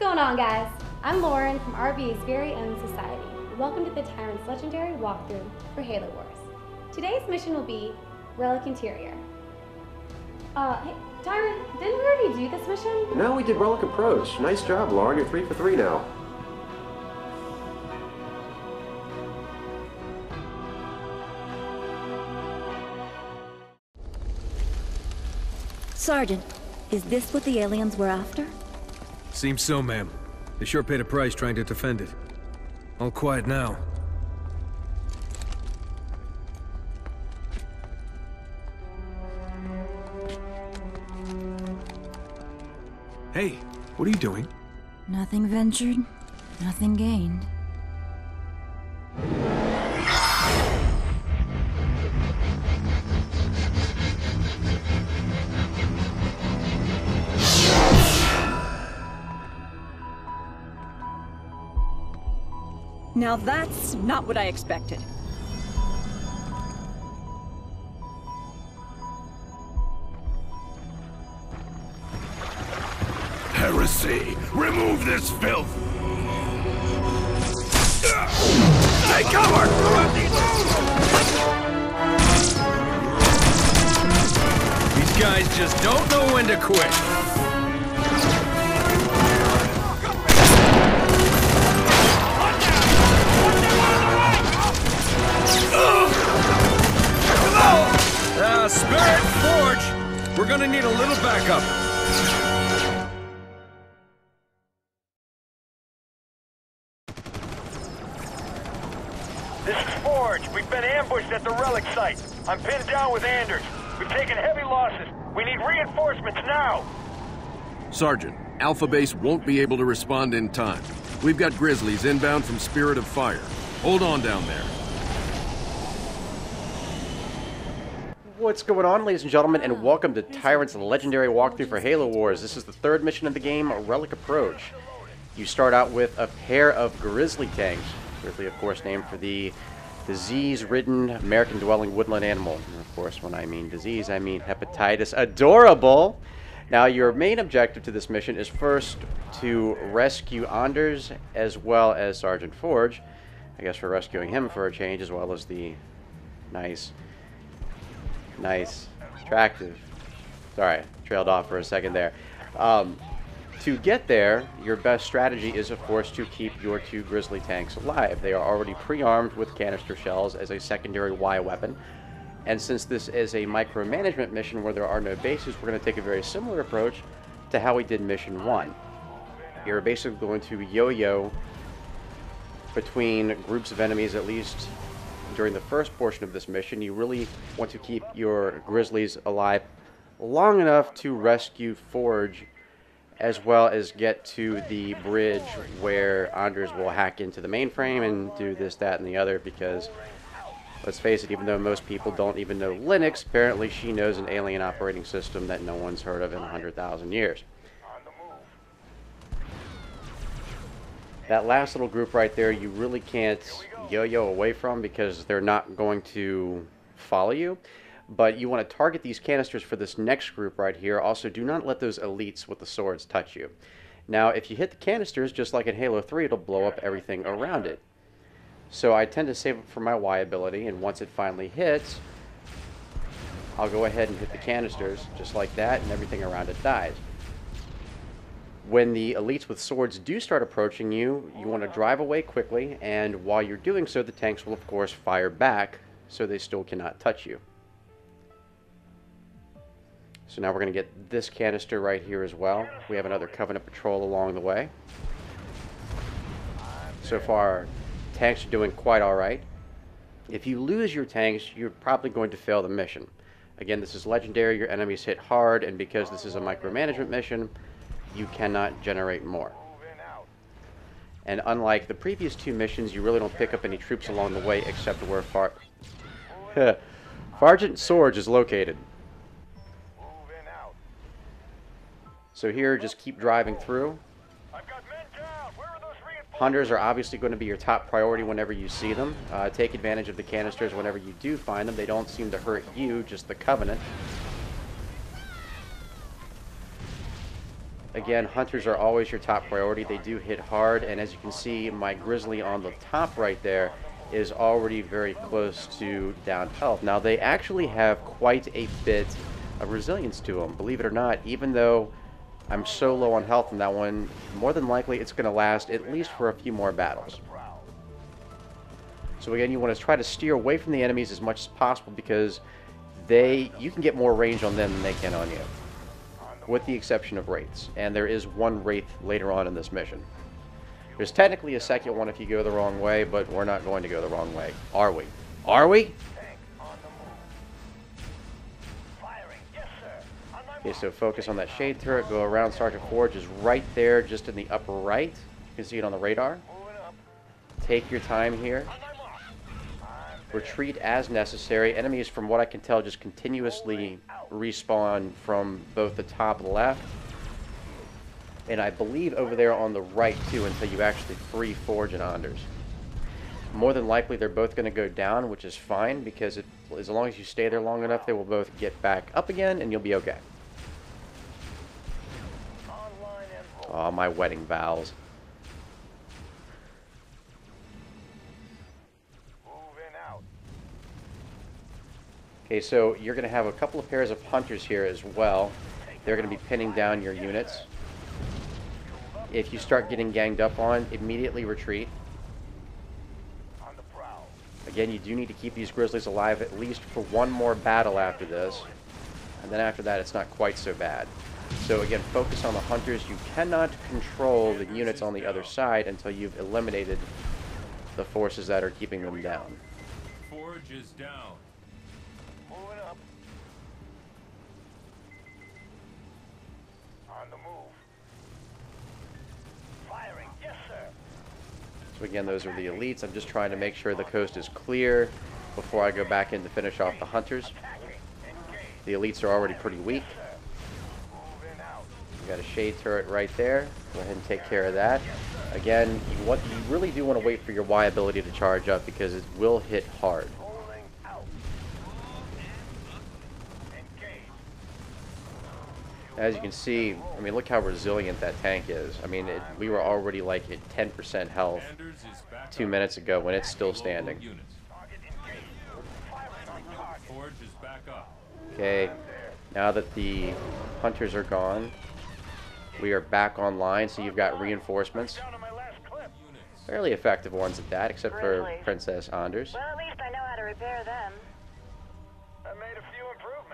What's going on, guys? I'm Lauren from RV's very own Society. Welcome to the Tyrant's Legendary walkthrough for Halo Wars. Today's mission will be Relic Interior. Hey, Tyrant, didn't we already do this mission? No, we did Relic Approach. Nice job, Lauren. You're 3 for 3 now. Sergeant, is this what the aliens were after? Seems so, ma'am. They sure paid a price trying to defend it. All quiet now. Hey, what are you doing? Nothing ventured, nothing gained. Now that's not what I expected. Heresy! Remove this filth! Take cover! These guys just don't know when to quit. Spirit Forge! We're gonna need a little backup. This is Forge. We've been ambushed at the Relic site. I'm pinned down with Anders. We've taken heavy losses. We need reinforcements now! Sergeant, Alpha Base won't be able to respond in time. We've got Grizzlies inbound from Spirit of Fire. Hold on down there. What's going on, ladies and gentlemen, and welcome to Tyrant's Legendary walkthrough for Halo Wars. This is the third mission of the game, Relic Approach. You start out with a pair of grizzly tanks. Grizzly, of course, named for the disease-ridden, American-dwelling woodland animal. And of course, when I mean disease, I mean hepatitis. Adorable! Now, your main objective to this mission is first to rescue Anders, as well as Sergeant Forge. I guess we're rescuing him for a change, as well as the nice, attractive. Sorry, trailed off for a second there. To get there, your best strategy is, of course, to keep your two grizzly tanks alive. They are already pre-armed with canister shells as a secondary Y weapon. And since this is a micromanagement mission where there are no bases, we're going to take a very similar approach to how we did Mission 1. You're basically going to yo-yo between groups of enemies, at least during the first portion of this mission. You really want to keep your grizzlies alive long enough to rescue Forge, as well as get to the bridge where Anders will hack into the mainframe and do this, that, and the other, because, let's face it, even though most people don't even know Linux, apparently she knows an alien operating system that no one's heard of in 100,000 years. That last little group right there, you really can't yo-yo away from, because they're not going to follow you. But you want to target these canisters for this next group right here. Also, do not let those elites with the swords touch you. Now, if you hit the canisters, just like in Halo 3, it'll blow up everything around it. So I tend to save it for my Y ability, and once it finally hits, I'll go ahead and hit the canisters, just like that, and everything around it dies. When the elites with swords do start approaching you, you want to drive away quickly, and while you're doing so, the tanks will, of course, fire back, so they still cannot touch you. So now we're going to get this canister right here as well. We have another Covenant patrol along the way. So far, tanks are doing quite all right. If you lose your tanks, you're probably going to fail the mission. Again, this is Legendary. Your enemies hit hard, and because this is a micromanagement mission, you cannot generate more. And unlike the previous two missions, you really don't pick up any troops along the way, except where Sergeant Forge is located. So here, just keep driving through. Hunters are obviously going to be your top priority whenever you see them. Take advantage of the canisters whenever you do find them. They don't seem to hurt you, just the Covenant. Again, hunters are always your top priority. They do hit hard, and as you can see, my grizzly on the top right there is already very close to down health. Now, they actually have quite a bit of resilience to them, believe it or not. Even though I'm so low on health in that one, more than likely it's going to last at least for a few more battles. So again, you want to try to steer away from the enemies as much as possible, because you can get more range on them than they can on you, with the exception of wraiths. And there is one wraith later on in this mission. There's technically a second one if you go the wrong way, but we're not going to go the wrong way, are we? Are we? Okay, so focus on that shade turret, go around Sergeant Forge is right there, just in the upper right. You can see it on the radar. Take your time here. Retreat as necessary. Enemies, from what I can tell, just continuously respawn from both the top left, and I believe over there on the right too, until you actually free Forge and Anders. More than likely, they're both going to go down, which is fine, because as long as you stay there long enough, they will both get back up again, and you'll be okay. Oh, my wedding vows. Okay, so you're going to have a couple of pairs of hunters here as well. They're going to be pinning down your units. If you start getting ganged up on, immediately retreat. Again, you do need to keep these grizzlies alive at least for one more battle after this. And then after that, it's not quite so bad. So again, focus on the hunters. You cannot control the units on the other side until you've eliminated the forces that are keeping them down. Forge is down. Moving up. On the move. Firing, yes sir. So again, those are the elites. I'm just trying to make sure the coast is clear before I go back in to finish off the hunters. The elites are already pretty weak. You got a shade turret right there. Go ahead and take care of that. Again, you really do want to wait for your Y ability to charge up, because it will hit hard. As you can see, I mean, look how resilient that tank is. I mean, we were already like at 10% health 2 minutes ago when it's still standing. Okay, now that the hunters are gone, we are back online, so you've got reinforcements. Fairly effective ones at that, except for Princess Anders. Well, at least I know how to repair them. I made a few improvements.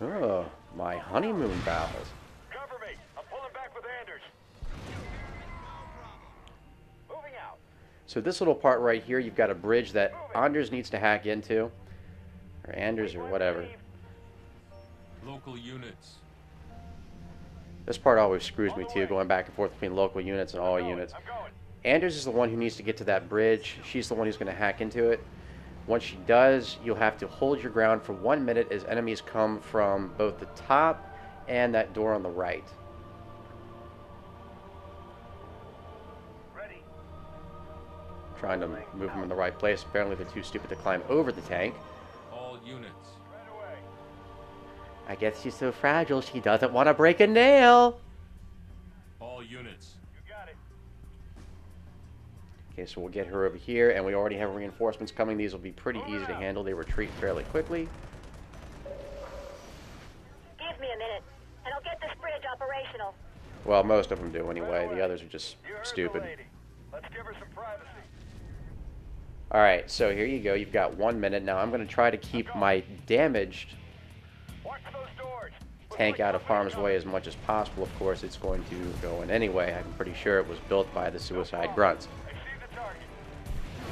Oh, my honeymoon battles. Cover me. I'm pulling back with Anders. Moving out. So this little part right here, you've got a bridge that Anders needs to hack into. Or Anders or whatever. Local units. This part always screws me too, going back and forth between local units and all units. Anders is the one who needs to get to that bridge. She's the one who's going to hack into it. Once she does, you'll have to hold your ground for 1 minute as enemies come from both the top and that door on the right. Ready. Trying to move them in the right place. Apparently they're too stupid to climb over the tank. All units. Right away. I guess she's so fragile she doesn't want to break a nail. All units. Okay, so we'll get her over here, and we already have reinforcements coming. These will be pretty easy to handle. They retreat fairly quickly. Give me a minute, and I'll get this bridge operational. Well, most of them do anyway. The others are just stupid. Let's give her some privacy. All right, so here you go. You've got 1 minute. Now I'm going to try to keep my damaged tank out of harm's way as much as possible. Of course, it's going to go in anyway. I'm pretty sure it was built by the suicide grunts.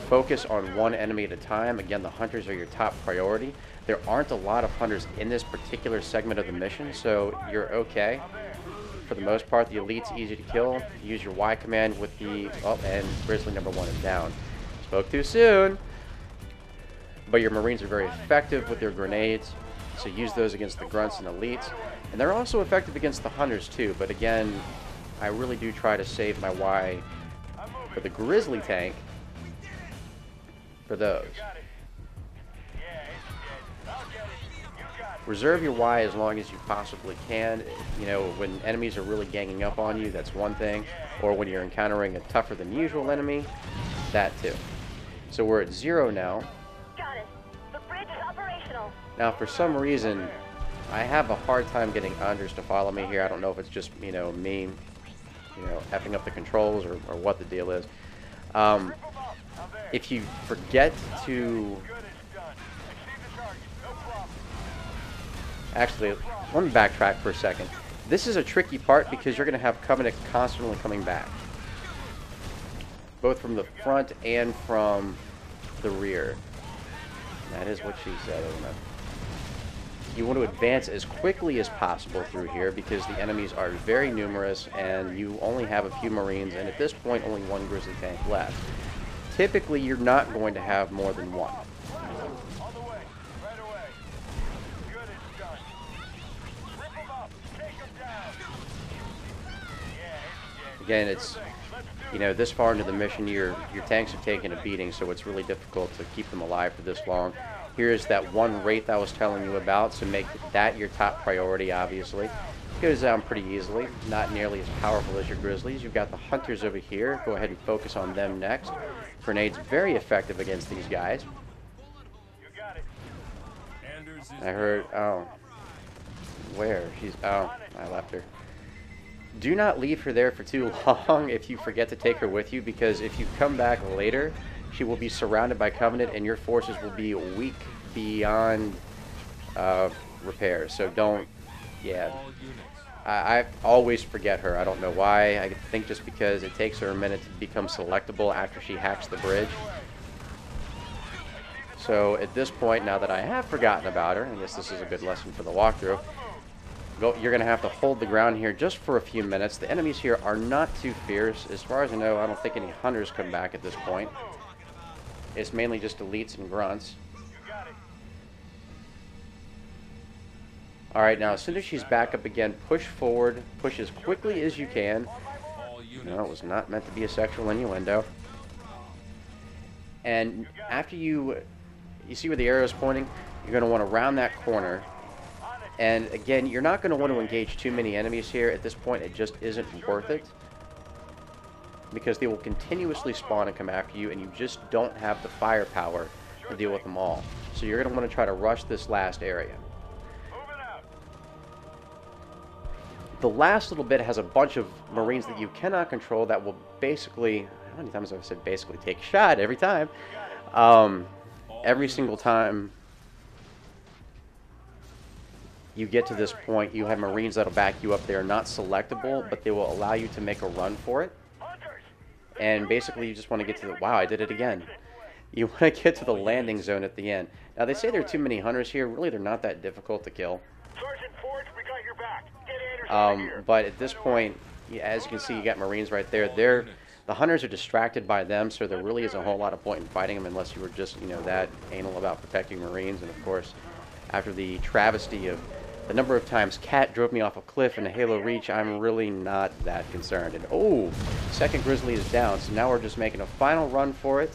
Focus on one enemy at a time. Again, the hunters are your top priority. There aren't a lot of hunters in this particular segment of the mission, so you're okay. For the most part, the elite's easy to kill. Use your Y command with the... Oh, and Grizzly number one is down. Spoke too soon. But your Marines are very effective with their grenades, so use those against the grunts and elites. And they're also effective against the hunters, too. But again, I really do try to save my Y for the Grizzly tank. For those, reserve your Y as long as you possibly can. You know, when enemies are really ganging up on you, that's one thing. Or when you're encountering a tougher than usual enemy, that too. So we're at 0 now. Got it. The bridge is operational. Now, for some reason, I have a hard time getting Anders to follow me here. I don't know if it's just, you know, me, you know, effing up the controls or what the deal is. If you forget to... Actually, let me backtrack for a second. This is a tricky part because you're going to have Covenant constantly coming back. Both from the front and from the rear. That is what she said, isn't it? You want to advance as quickly as possible through here because the enemies are very numerous and you only have a few Marines, and at this point only one Grizzly tank left. Typically you're not going to have more than one. Again, it's, you know, this far into the mission, your tanks have taken a beating, so it's really difficult to keep them alive for this long. Here is that one Wraith I was telling you about, so make that your top priority, obviously. It goes down pretty easily, not nearly as powerful as your Grizzlies. You've got the Hunters over here. Go ahead and focus on them next. Grenade's very effective against these guys. I heard, oh, where? She's, oh, I left her. Do not leave her there for too long if you forget to take her with you, because if you come back later, she will be surrounded by Covenant and your forces will be weak beyond repair. So don't, yeah. I always forget her. I don't know why. I think just because it takes her a minute to become selectable after she hacks the bridge. So at this point, now that I have forgotten about her, and I guess this is a good lesson for the walkthrough, you're going to have to hold the ground here just for a few minutes. The enemies here are not too fierce. As far as I know, I don't think any Hunters come back at this point. It's mainly just elites and grunts. Alright, now as soon as she's back up again, push forward. Push as quickly as you can. No, it was not meant to be a sexual innuendo. And after you see where the arrow's pointing, you're going to want to round that corner. And again, you're not going to want to engage too many enemies here. At this point, it just isn't worth it, because they will continuously spawn and come after you, and you just don't have the firepower to deal with them all. So you're going to want to try to rush this last area. The last little bit has a bunch of Marines that you cannot control that will basically, how many times have I said basically, take a shot every time? Every single time you get to this point, you have Marines that'll back you up. They are not selectable, but they will allow you to make a run for it. And basically, you just want to get to the... Wow, I did it again. You want to get to the landing zone at the end. Now, they say there are too many Hunters here. Really, they're not that difficult to kill. But at this point, as you can see, you got Marines right there. The Hunters are distracted by them, so there really isn't a whole lot of point in fighting them unless you were just, you know, that anal about protecting Marines. And, of course, after the travesty of the number of times Cat drove me off a cliff in a Halo Reach, I'm really not that concerned. And oh, second Grizzly is down, so now we're just making a final run for it.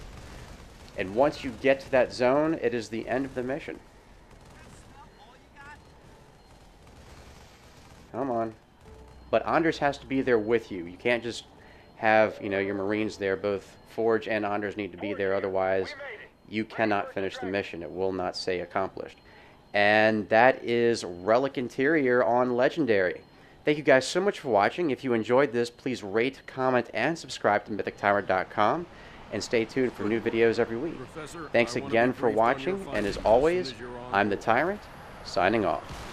And once you get to that zone, it is the end of the mission. Come on. But Anders has to be there with you. You can't just have, you know, your Marines there. Both Forge and Anders need to be there, otherwise you cannot finish the mission. It will not say accomplished. And that is Relic Interior on Legendary. Thank you guys so much for watching. If you enjoyed this, please rate, comment, and subscribe to MythicTyrant.com. And stay tuned for new videos every week. Thanks again for watching. And as always, I'm the Tyrant, signing off.